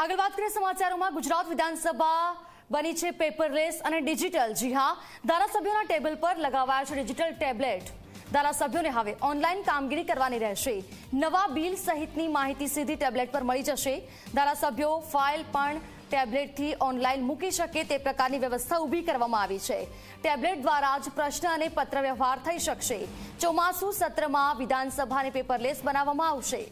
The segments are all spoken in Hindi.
आगळ वात करीए समाचारोमां। गुजरात विधानसभा बनी छे पेपरलेस अने डिजिटल। जी हाँ, धारासभ्योना टेबल पर लगावाया छे डिजिटल टेब्लेट। धारासभ्योने हवे ऑनलाइन कामगीरी करवानी रहेशे। नवा बिल सहितनी माहिती सीधी टेब्लेट पर मळी जशे। धारासभ्यो फाइल पण टेब्लेटथी ऑनलाइन मूकी शके ते प्रकारनी व्यवस्था ऊभी करवामां आवी छे। टेब्लेट द्वारा ज प्रश्न अने पत्र व्यवहार थई शकशे। चोमासु सत्रमां विधानसभाने पेपरलेस बनाववामां आवशे।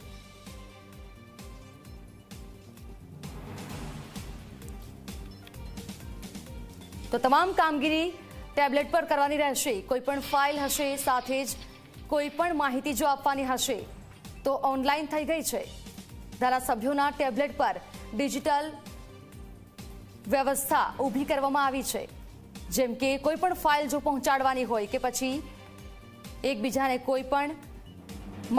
तो तमाम कामगीरी टेब्लेट पर करवानी रहेशे। कोईपण फाइल हशे साथे ज कोईपण माहिती जो आपवानी हशे तो ऑनलाइन थई गई छे। धारासभ्योना टेब्लेट पर डिजिटल व्यवस्था ऊभी करवामां आवी छे। जेम के कोईपण फाइल जो पहोंचाडवानी होय के पछी एकबीजाने कोईपण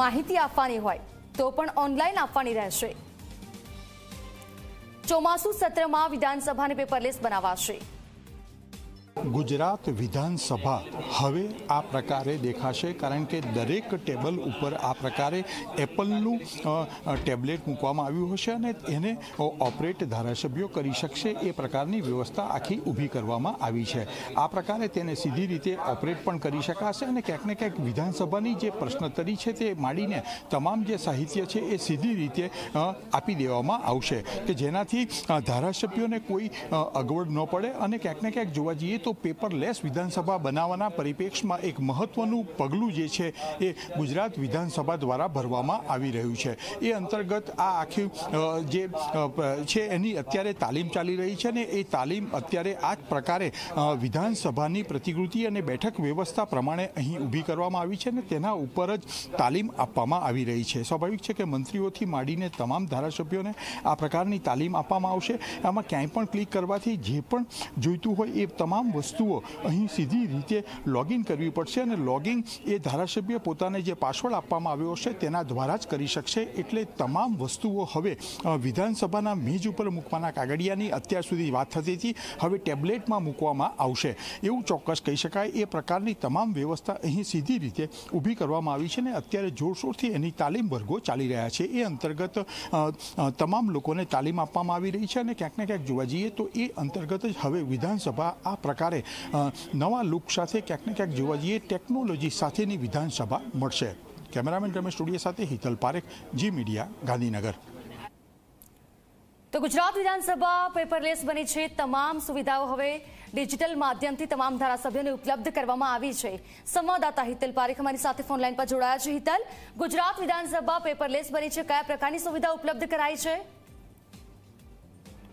माहिती आपवानी होय तो पण ऑनलाइन आपवानी रहेशे। चोमासु सत्रमां विधानसभाने पेपरलेस बनावाशे। गुजरात विधानसभा हवे आ प्रकारे देखाशे, कारण के दरेक टेबल उपर आ प्रकारे एपलनु टेब्लेट मूकवामां आव्युं हशे अने एने ऑपरेट धारासभ्यो करी शकशे। ए प्रकारनी व्यवस्था आखी ऊभी करवामां आवी छे। आ प्रकारे तेने सीधी रीते ऑपरेट पण करी शकाशे अने क्यांक ने क्यांक विधानसभानी जे प्रश्नोत्तरी छे ते मांडीने तमाम जे साहित्य छे ए सीधी रीते आपी देवामां आवशे के जेनाथी धारासभ्योने कोई अगवड न पडे अने क्यांक ने क्यांक जोवा जईए तो पेपरलेस विधानसभा बनावाना परिपेक्ष में एक महत्वनुं पगलुं जे छे ए गुजरात विधानसभा द्वारा भरवामां आवी रह्युं छे। ए अंतर्गत आ आखी जे छे एनी अत्यारे तालीम चाली रही है ने ए तालीम अत्यारे आ ज प्रकारे विधानसभानी प्रतिकृति अने बैठक व्यवस्था प्रमाणे अहीं ऊभी करवामां आवी छे ने तेना उपर ज तालीम आपवामां आवी रही है। स्वाभाविक है कि मंत्रीओथी मांडीने तमाम धारासभ्योने आ प्रकारनी तालीम आपवामां आवशे। आमां क्यांय पण क्लिक करवाथी जे पण जोईतुं होय ए तमाम वस्तुओं अहीं सीधी रीते लॉगिन करवी पड़शे अने लॉगिंग ए धारासभ्य पोताने जे पासवर्ड आपवामां आव्यो हशे तेना द्वारा ज करी शकशे। एटले तमाम वस्तुओं हवे विधानसभाना मेज उपर मूकवाना कागड़ियानी अत्यार सुधी वात थती हती, हवे टेब्लेटमां मूकवामां आवशे एवुं चोक्कस कही शकाय। ए प्रकारनी तमाम व्यवस्था अहीं सीधी रीते ऊभी करवामां आवी छे ने अत्यारे जोरशोरथी एनी तालीम वर्गो चाली रह्या छे। ए अंतर्गत तमाम लोकोने तालीम आपवामां आवी रही छे अने क्यांक ने क्यांक जोवा जईए तो ए अंतर्गत ज हवे विधानसभा आ प्रकारे नवा लुक साथे क्यांक ने क्यांक जोवा जईए टेक्नोलॉजी साथेनी विधानसभा मळशे। कैमरामेन रमेश टोडिया साथे हितल पारेख, जी मीडिया, गांधीनगर। तो गुजरात विधानसभा पेपरलेस बनी छे। तमाम सुविधाओं हवे डिजिटल माध्यमथी तमाम धारासभ्योने उपलब्ध करवामां आवी छे। संवाददाता हितल पारेख हमारी साथे फोन लाइन पर जोड़ाया छे। हितल, गुजरात विधानसभा पेपरलेस बनी छे, क्या प्रकारनी सुविधा उपलब्ध कराई छे?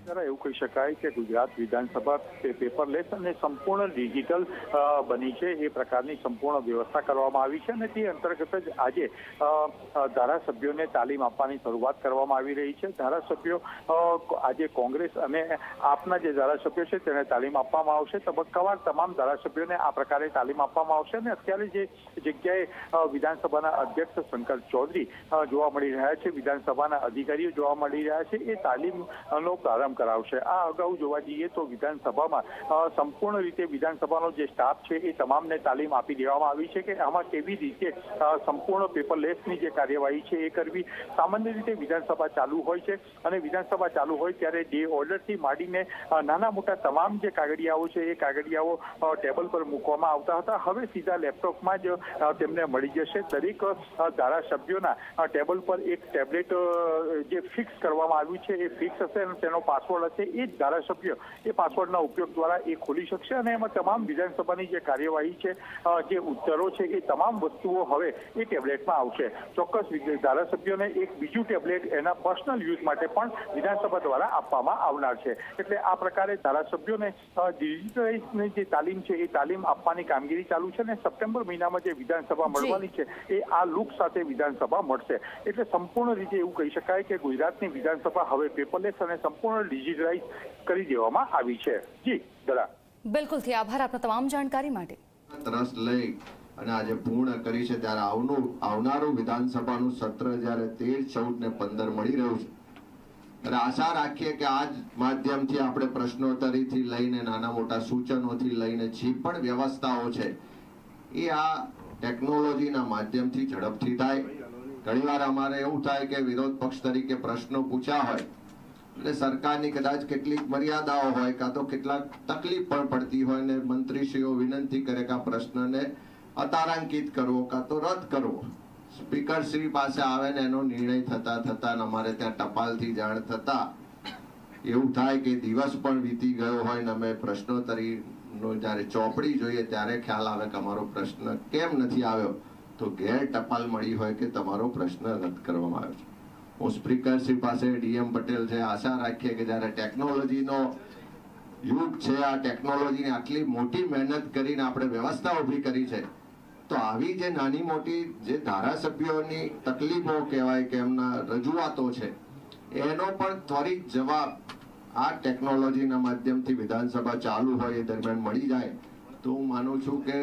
एवं कही शकाय कि गुजरात विधानसभा पेपरलेस अने संपूर्ण डिजिटल बनी है। ये प्रकारनी संपूर्ण व्यवस्था करवामां आवी छे अने ते अंतर्गत ज आजे धारासभ्योने तालीम आपवानी शुरुआत करवामां आवी रही है। धारासभ्यो आजे कोंग्रेस अने आपना जे धारासभ्यो छे तेने तालीम आपवामां आवशे। तबक्कावार तमाम धारासभ्योने आ प्रकारे तालीम आपवामां आवशे अने अत्यारे जे जग्याए विधानसभाना अध्यक्ष शंकर चौधरी जोवा मळी रह्या छे, विधानसभाना अधिकारीओ जोवा मळी रह्या छे, ए तालीमनो प्रारंभ करावशे। आ अगाऊ जोवा जईए तो विधानसभामां संपूर्ण रीते विधानसभानो जे स्टाफ छे ए तमामने तालीम आपी देवामां आवी छे के आमां केवी रीते संपूर्ण पेपरलेसनी जे कार्यवाही छे ए करवी। सामान्य रीते विधानसभा चालू होय छे अने विधानसभा चालू होय त्यारे डे ऑर्डरथी मांडीने नाना मोटा तमाम जे कागड़ियाओ छे ए कागड़ियाओ टेबल पर मूकवामां आवता हता। हवे सीधा लेपटॉपमां ज तेमने मळी जशे। दरेक धारासभ्योना टेबल पर एक टेब्लेट जे फिक्स करवामां आव्युं छे ए फिक्स हशे अने तेनो पासवर्ड हे ए धारासभ्य ए पासवर्डना उपयोग द्वारा ए खोली शकशे अने एमां तमाम विधानसभानी जे कार्यवाही छे जे उत्तरो छे ए तमाम वस्तुओ हवे ए टेब्लेटमां आवशे। चोक्कस धारासभ्योने एक बीजुं टेब्लेट एना पर्सनल यूज माटे पण विधानसभा द्वारा आपवामां आवनार छे। एटले आ प्रकारे धारासभ्योने डिजिटलाइजनी जे तालीम छे ए तालीम आपवानी कामगीरी चालू छे अने सप्टेम्बर महीनामां जे विधानसभा मळવાની છે એ આ लूक साथे विधानसभा મળશે। એટલે સંપૂર્ણ રીતે એવું કહી શકાય કે ગુજરાતની વિધાનસભા હવે પેપરલેસ અને સંપૂર્ણ डिजिटलाइज करी देवामां आवी छे। जी दरा, बिल्कुल थी आभार आपना तमाम जानकारी माटे। तरस लई अने आज पूर्ण करी छे त्यारे आवनारो विधानसभानुं सत्र ज्यारे 13, 14 ने 15 मळी रह्युं छे अने आशा राखीए के आज माध्यमथी आपणे प्रश्नोत्तरीथी लईने नाना मोटा सूचनोथी लईने जे पण व्यवस्थाओ छे ए आ टेक्नोलॉजीना माध्यमथी झडपथी थाय। घणीवार अमारे एवुं थाय के विरोध पक्ष तरीके प्रश्नो पूछ्या होय એટલે સરકારની કદાચ કેટલીક મર્યાદાઓ હોય કાં તો કેટલાક તકલીફ પણ પડતી હોય ને મંત્રીશ્રીઓ વિનંતી કરે કે આ પ્રશ્નને અતારાંકિત કરવો કાં તો રદ કરવો, સ્પીકરશ્રી પાસે આવે ને એનો નિર્ણય થતાં અમારે ત્યાં ટપાલથી જાણ થતાં એવું થાય કે દિવસ પણ વીતી ગયો હોય ને અમે પ્રશ્નોત્તરીનો જ્યારે ચોપડી જોઈએ ત્યારે ખ્યાલ આવે કે અમારો પ્રશ્ન કેમ નથી આવ્યો, તો ગેર ટપાલ મળી હોય કે તમારો પ્રશ્ન રદ કરવામાં આવ્યો છે। हूँ स्पीकर श्री पास डीएम पटेल से आशा राखीए कि जयरे टेक्नोलॉजी युग है, आ टेक्नोलॉजी ने आटली मोटी मेहनत करीने आपणे व्यवस्था ऊभी करी है तो आवी जे नानी मोटी जे धारासभ्योनी तकलीफों कहवाय के एमना रजूआतो है एनो पण त्वरित जवाब आ टेक्नोलॉजी माध्यमथी विधानसभा चालू होय दरमियान मळी जाए तो हूँ मानु छूं के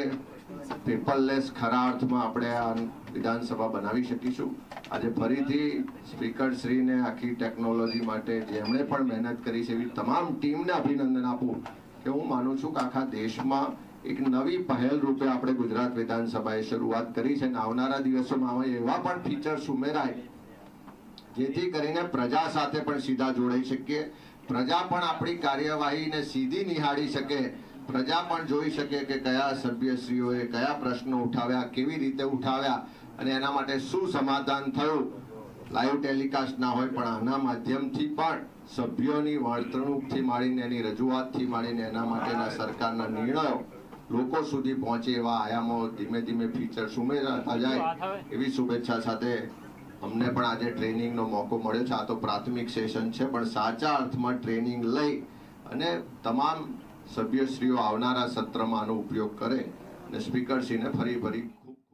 पेपरलेस खरा अर्थ में आपणे आ विधानसभा बनावी शकीशुं। आज फरीथी स्पीकर श्री ने आखी टेक्नोलॉजी माटे जेमणे पण मेहनत करी छे एवी तमाम टीमने अभिनंदन आपूं कि हूँ मानु छूं कि आखा देश में एक नवी पहल रूपे आपणे गुजरात विधानसभाए शुरुआत करी छे। आवनारा दिवसोमां आवा एवा पण फीचर्स उमेराय जेथी करीने प्रजा साथे पण सीधा जोडाई शकीए, प्रजा पण आपणी कार्यवाहीने सीधी निहाळी शके, प्रजा पण जोई शके कि क्या सभ्यश्रीओए क्या प्रश्नों उठाव्या, केवी रीते उठाव्या अने एना माटे शुं समाधान थयुं। लाइव टेलिकास्ट ना होय पण आना माध्यमथी पण सभ्योनी वर्तणूकथी माळीने एनी रजूआतथी माळीने एना माटेना सरकारना निर्णयो लोको सुधी पहोंचे एवा आयामो धीमे धीमे फीचर्स उमेराता जाय एवी शुभेच्छा साथे अमने पण आजे ट्रेनिंगनो मोको मळ्यो छे। आ तो प्राथमिक सेशन छे पण साचा अर्थमां ट्रेनिंग लई अने तमाम सभ्यश्रीओ आवनारा सत्रमा आनो उपयोग करे ने स्पीकर श्रीने फरी